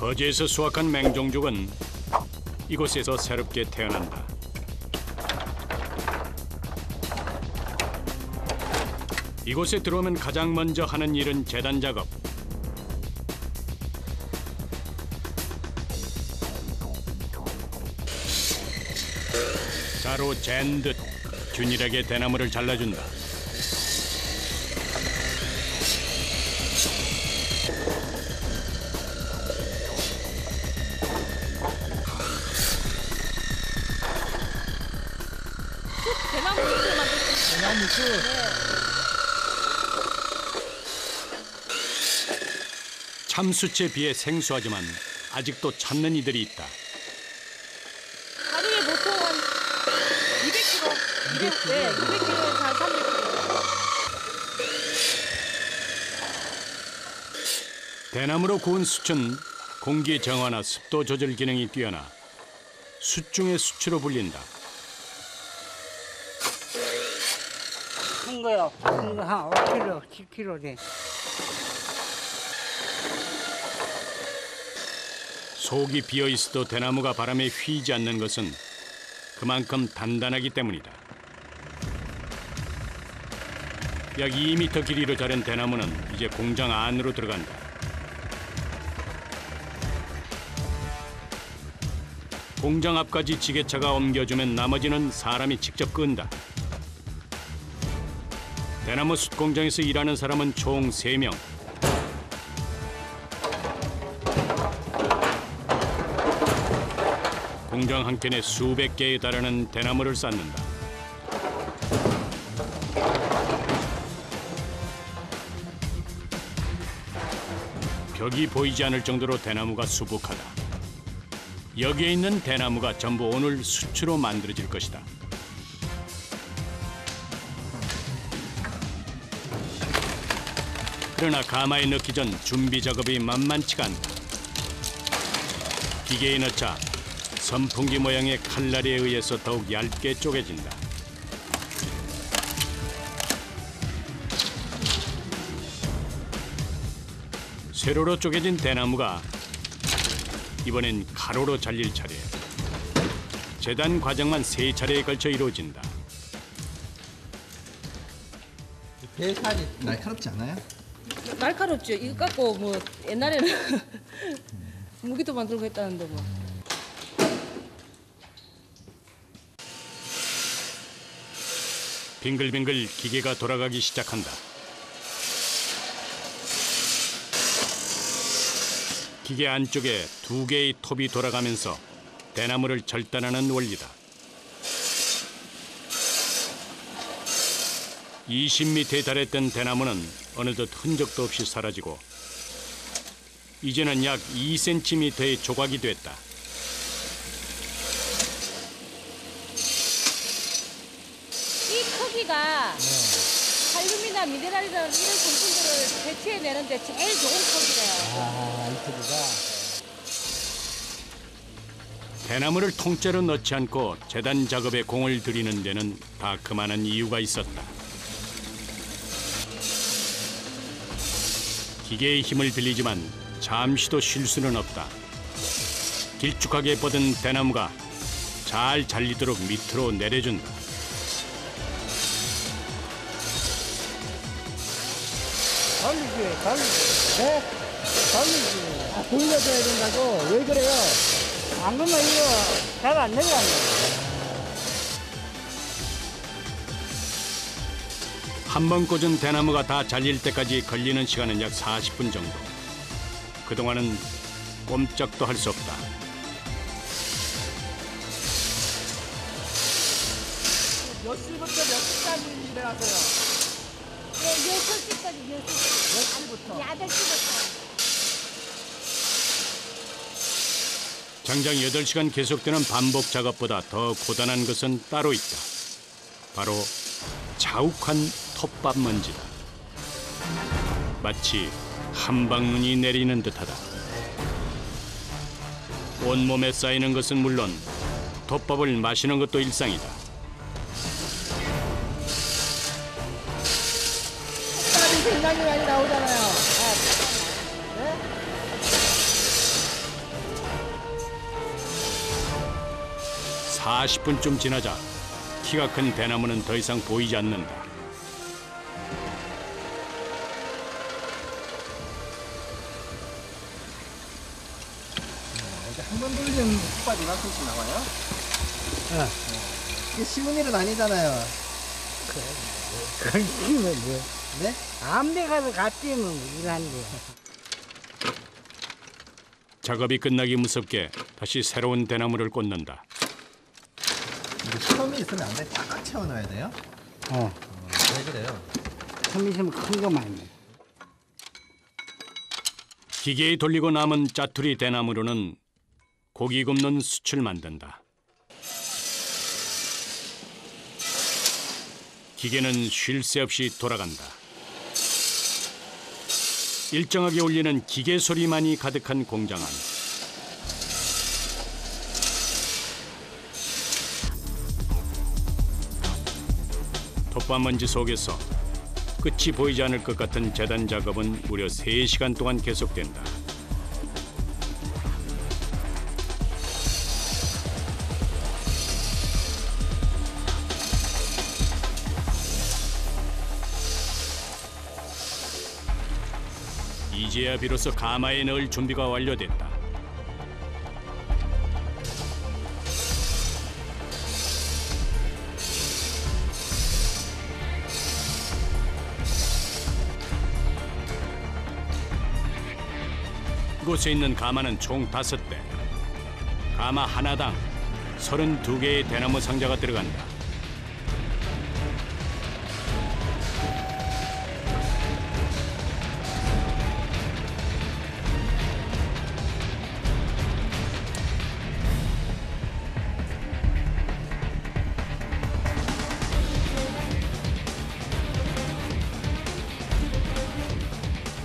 거제에서 수확한 맹종족은 이곳에서 새롭게 태어난다. 이곳에 들어오면 가장 먼저 하는 일은 재단 작업. 자로 잰 듯 균일하게 대나무를 잘라준다. 참숯에 비해 생소하지만 아직도 찾는 이들이 있다. 하루에 보통 200kg, 네, 200kg 잘 300kg. 대나무로 구운 숯은 공기 정화나 습도 조절 기능이 뛰어나 숯 중의 숯으로 불린다. 큰 거요. 큰 거 한 5kg, 10kg 돼. 속이 비어있어도 대나무가 바람에 휘지 않는 것은 그만큼 단단하기 때문이다. 약 2m 길이로 자른 대나무는 이제 공장 안으로 들어간다. 공장 앞까지 지게차가 옮겨주면 나머지는 사람이 직접 끈다. 대나무 숯 공장에서 일하는 사람은 총 3명. 공장 한켠에 수백 개에 달하는 대나무를 쌓는다. 벽이 보이지 않을 정도로 대나무가 수북하다. 여기에 있는 대나무가 전부 오늘 숯으로 만들어질 것이다. 그러나 가마에 넣기 전 준비 작업이 만만치가 않다. 기계에 넣자 선풍기 모양의 칼날에 의해서 더욱 얇게 쪼개진다. 세로로 쪼개진 대나무가 이번엔 가로로 잘릴 차례. 재단 과정만 3차례에 걸쳐 이루어진다. 배살이 날카롭지 않아요? 날카롭죠. 이거 갖고 뭐 옛날에는 무기도 만들고 했다는데 뭐. 빙글빙글 기계가 돌아가기 시작한다. 기계 안쪽에 2개의 톱이 돌아가면서 대나무를 절단하는 원리다. 20m에 달했던 대나무는 어느덧 흔적도 없이 사라지고 이제는 약 2cm의 조각이 됐다. 칼륨이나 미네랄이나 이런 성분들을 대체해내는데 제일 좋은 컵이래요. 아, 이 컵이다. 대나무를 통째로 넣지 않고 재단 작업에 공을 들이는 데는 다 그만한 이유가 있었다. 기계의 힘을 빌리지만 잠시도 쉴 수는 없다. 길쭉하게 뻗은 대나무가 잘 잘리도록 밑으로 내려준다. 달리지. 네? 달리지. 아, 돌려줘야 된다고. 왜 그래요? 안 그러면 이거 잘 안 내려가요. 한 번 꽂은 대나무가 다 잘릴 때까지 걸리는 시간은 약 40분 정도. 그동안은 꼼짝도 할 수 없다. 몇 시부터 몇 시까지 일을 하세요? 10시까지, 10시부터. 8시부터. 장장 8시간 계속되는 반복 작업보다 더 고단한 것은 따로 있다. 바로 자욱한 톱밥 먼지다. 마치 한방눈이 내리는 듯하다. 온몸에 쌓이는 것은 물론 톱밥을 마시는 것도 일상이다. 굉장히 많이 나오잖아요. 네? 40분쯤 지나자 키가 큰 대나무는 더 이상 보이지 않는다. 한번 돌리면 흙밭이 이만큼씩 나와요? 네. 이게 쉬운 일은 아니잖아요. 그걸 끼면 돼. 네? 암대 가서 갓 뛰면 일한데. 작업이 끝나기 무섭게 다시 새로운 대나무를 꽂는다. 이게 처음에 있으면 안 돼. 꽉꽉 채워놔야 돼요? 왜 그래요? 처음에 있으면 큰 거 많이. 기계에 돌리고 남은 짜투리 대나무로는 고기 굽는 숯을 만든다. 기계는 쉴 새 없이 돌아간다. 일정하게 울리는 기계 소리만이 가득한 공장 안. 톱밥먼지 속에서 끝이 보이지 않을 것 같은 재단 작업은 무려 3시간 동안 계속된다. 이제야 비로소 가마에 넣을 준비가 완료됐다. 이곳에 있는 가마는 총 5대. 가마 하나당 32개의 대나무 상자가 들어간다.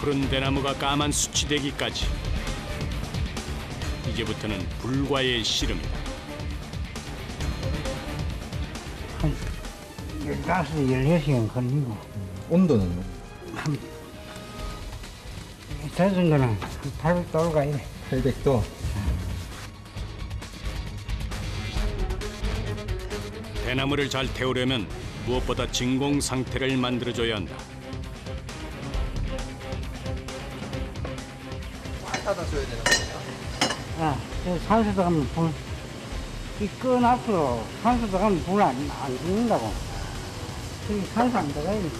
푸른 대나무가 까만 숯이 되기까지. 이제부터는 불과의 씨름이다. 한 15시간 걸리고. 온도는요? 한 젖은 거는 한 800도로 가야 돼. 800도? 대나무를 잘 태우려면 무엇보다 진공 상태를 만들어줘야 한다. 닫아줘야 되는 거예요? 아, 산소 들어가면 불. 이 끈 앞으로 산소 들어가면 불 안 죽는다고. 저기 산소 안 들어가야 돼.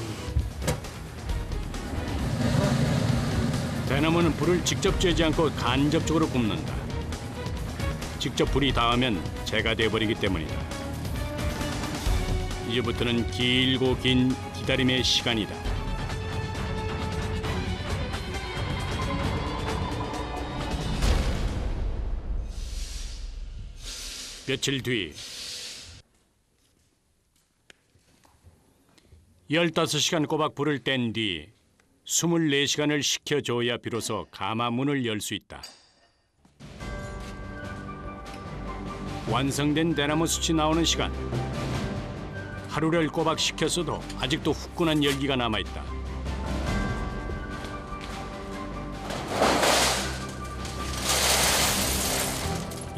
대나무는 불을 직접 쬐지 않고 간접적으로 굽는다. 직접 불이 닿으면 재가 돼버리기 때문이다. 이제부터는 길고 긴 기다림의 시간이다. 며칠 뒤 15시간 꼬박 불을 뗀 뒤 24시간을 식혀줘야 비로소 가마 문을 열 수 있다. 완성된 대나무 숯이 나오는 시간. 하루를 꼬박 식혔어도 아직도 후끈한 열기가 남아있다.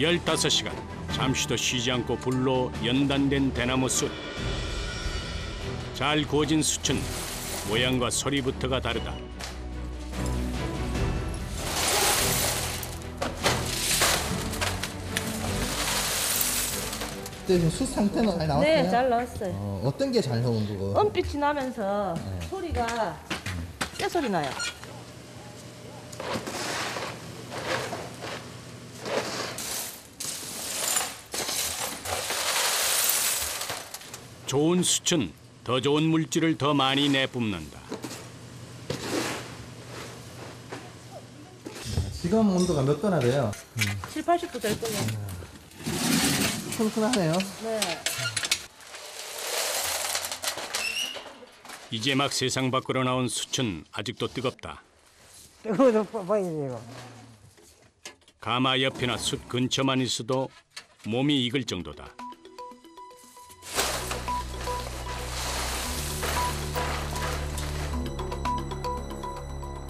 열다섯 시간 잠시도 쉬지 않고 불로 연단된 대나무 숯. 잘 구워진 숯은 모양과 소리부터가 다르다. 지금 숯 상태는 잘 나왔어요? 네, 잘 나왔어요. 어떤 게 잘 나온 거고? 은빛이 나면서 네. 소리가 쇠소리 나요. 좋은 숯은 더 좋은 물질을 더 많이 내뿜는다. 지금 온도가 몇 도나 돼요? 7, 80도 될 거예요. 튼튼하네요. 네. 이제 막 세상 밖으로 나온 숯은 아직도 뜨겁다. 뜨거워서 뽑아야죠. 가마 옆이나 숯 근처만 있어도 몸이 익을 정도다.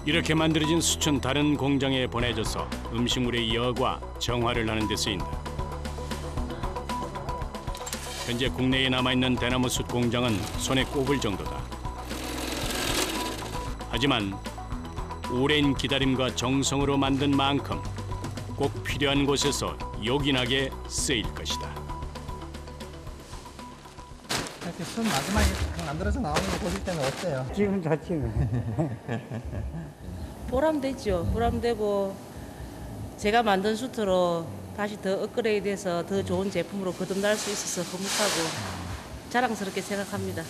이렇게 만들어진 숯은 다른 공장에 보내져서 음식물의 여과 정화를 하는 데 쓰인다. 현재 국내에 남아있는 대나무 숯 공장은 손에 꼽을 정도다. 하지만 오랜 기다림과 정성으로 만든 만큼 꼭 필요한 곳에서 요긴하게 쓰일 것이다. 이렇게 숯 마지막에 딱 만들어서 나오는 거 보실 때는 어때요? 기분 좋지. 보람되죠. 보람되고 제가 만든 숯으로 다시 더 업그레이드해서 더 좋은 제품으로 거듭날 수 있어서 흐뭇하고 자랑스럽게 생각합니다.